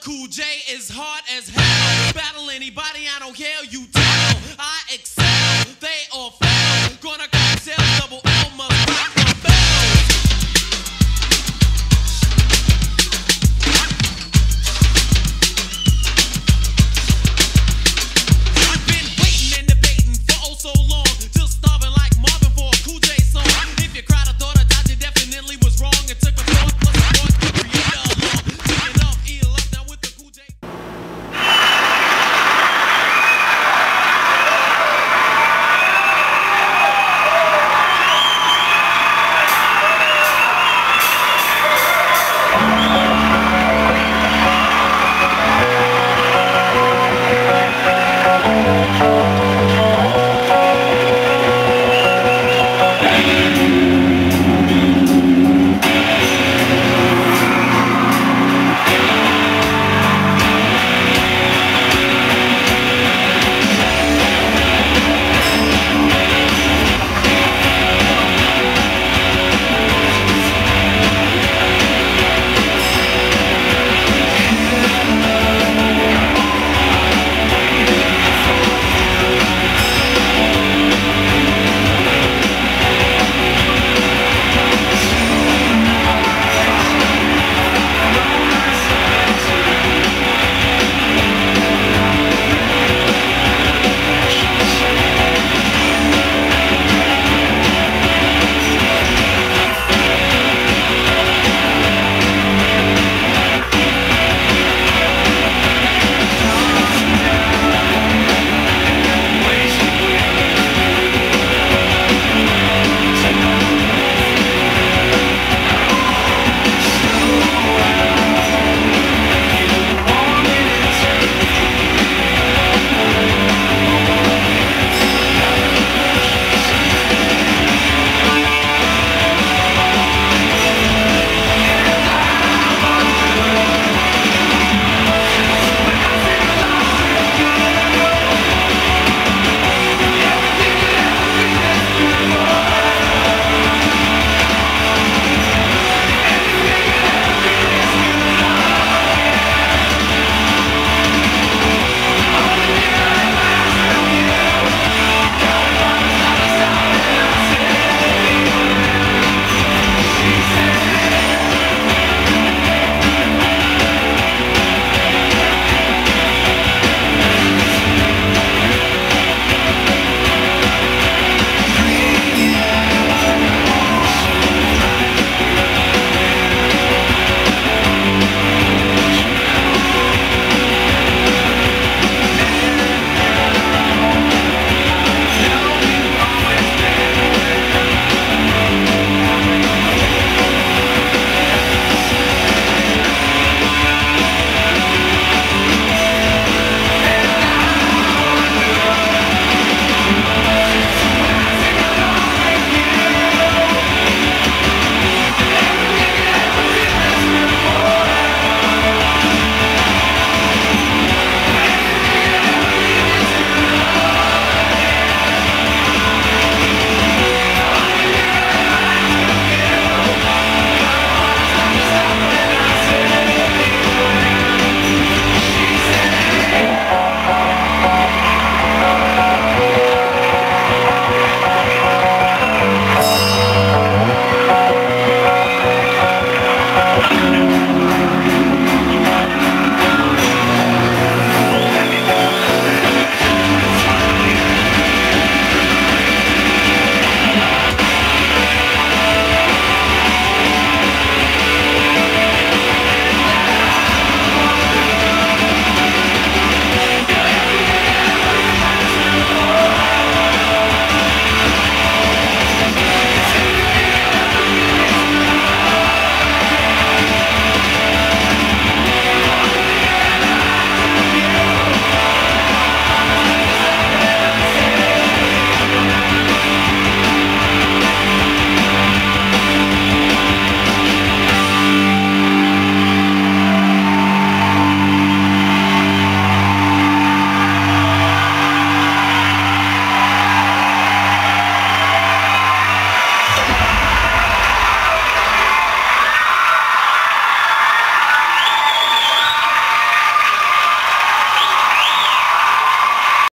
Cool J is hard as hell. Battle anybody, I don't care, you tell. I excel, they all fail.